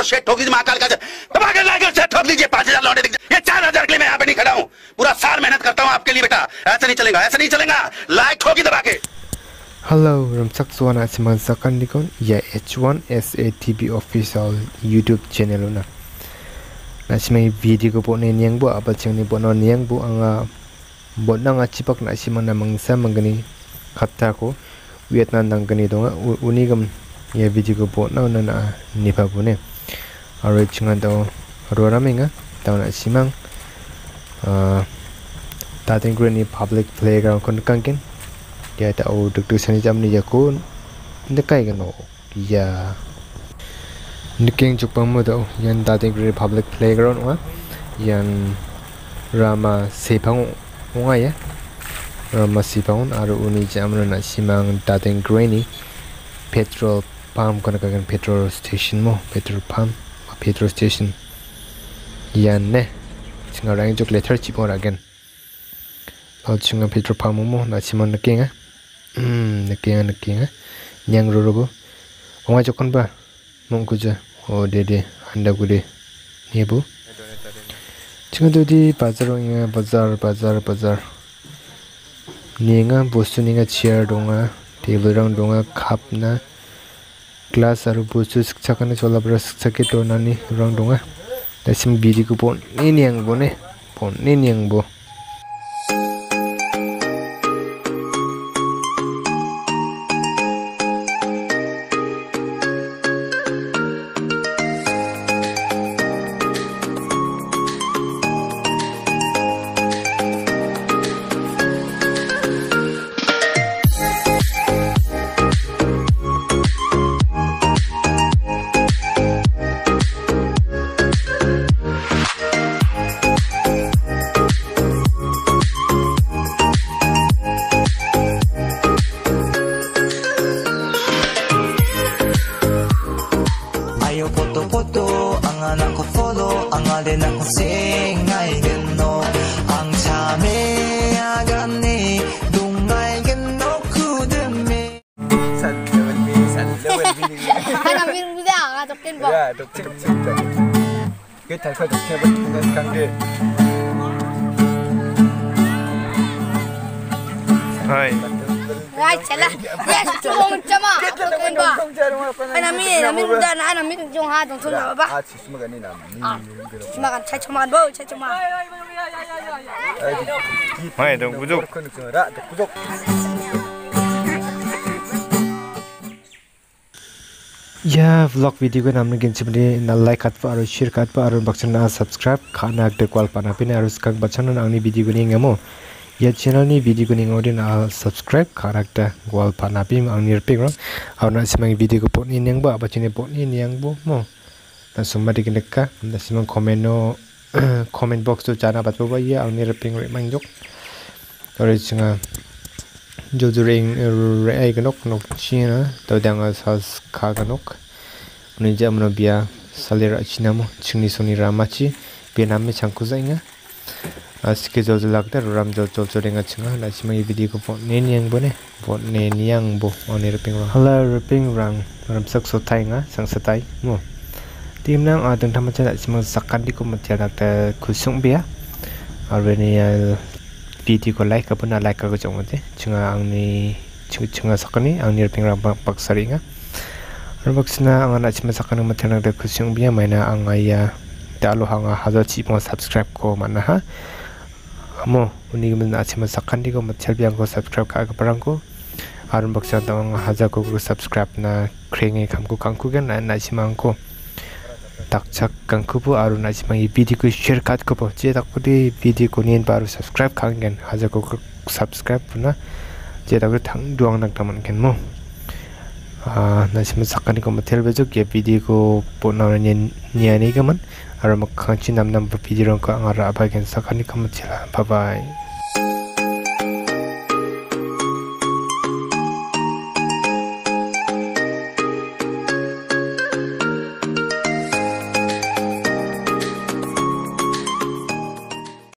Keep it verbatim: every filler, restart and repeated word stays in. को शेट ठोकी माँ काल का दबा कर लाकर शेट ठोक दीजिए। पांच हजार लौटे ये चार हजार के लिए मैं यहाँ पे नहीं खड़ा हूँ, पूरा साल मेहनत करता हूँ आपके लिए बेटा। ऐसा नहीं चलेगा, ऐसा नहीं चलेगा, लाइक ठोकी दबा के। Hello, ramsak suana siman sakan nikon ya H one S A T V official YouTube channel na. Nasimay video ko po na niyang buo apat siyang ni po na niyang buo ang buo na nga chipak na siman na mangsa mangani kata ko Vietnam ng ganito nga unigam ya video ko po na na na nipa po na. Aray chingan tao roraming nga tao na simang dating ko ni public playground kon kangkin. Ya tao duduk sini jam ni jakun dekai kano ya niking jukpamu tao yang dating republic playground wa yang rama sepang wa ya rama sepang aru uni jam na simang dating granny petrol pump kana kan petrol station mo petrol pump petrol station yan ne singarang juk letter chipor again tao singa petrol pump mo na simang niking ah Hmm, nakinga nakinga, nyang roro ko, onga jokon ba, mongkuja, oh dede, anda gude, nibu, chinga dodi bazar onga bazar bazar bazar, ninga bosu ninga chair donga, table rang donga cup na, glass aru bosu siksa kana chola bara siksa ke dona ni rang donga, dasim biri ko pon ni nyang bo ne, pon ni nyang bo. 야, 독특 독특. 그 달콤 독특한 동네 강대. 하이. 와, 잘라. 야, 좀 참아. 그건 봐. 하나 미, 하나 미다, 하나 미 좀 하던 손 봐봐. 아, 지스마가 니 남. 지스마가 차차만 봐, 차차만. 하이, 너 구독. 구독. Ya vlog video ko namne gen chimde na like atpa aru share katpa aru bakchana subscribe khana de kwal pana pin aru skang bachana angni video ko ningamo ya channel ni video ko ningode na subscribe khana de kwal pana pin angni rping aru na simang video ko potni ningba bachine potni ningbo mo na somadi kinaka na simang comment no comment box to jana batbo ba ya angni rping re mangjok aru singa Joduring ray ganok nok china, Todanga has kaganok, Nijamnobia, Salera chinamo, Chinisoni Ramachi, Vietnam Chankuzanga, Askizo Lagda, Ramjo Joduringa China, that's my video for Nanyang Bone, for Nanyang Bo on a ripping rang. Hello, ripping rang, Ramsaxo Tanga, Sansatai, Mo. Team now are the Tamacha that's most Sakandiko Matia Kusumbia, Arenia. Video ko like kapuna like ko chong te chunga angni chunga sakani angni pingra baksaringa robaksna angana chima sakana mathana de khusyung bia maina angaya dalu hanga haja chi mo subscribe ko mana ha amo unigmin achima sakandi ko mathal bia ko subscribe ka ka parang ko arun baksa tang haja ko subscribe na khrengi khamku kangku gen na chimang ko takchak kangkupu aru na simangi video ko share kat ko po je takudi video ko nin paru subscribe khangen haja ko subscribe na je takudi thang duang nak taman ken mo a na siman sakani ko mathel bejo ke video ko ponaw ni niani gaman aru makhanchi nam nam video ko angara abagen sakani ko mathela bye bye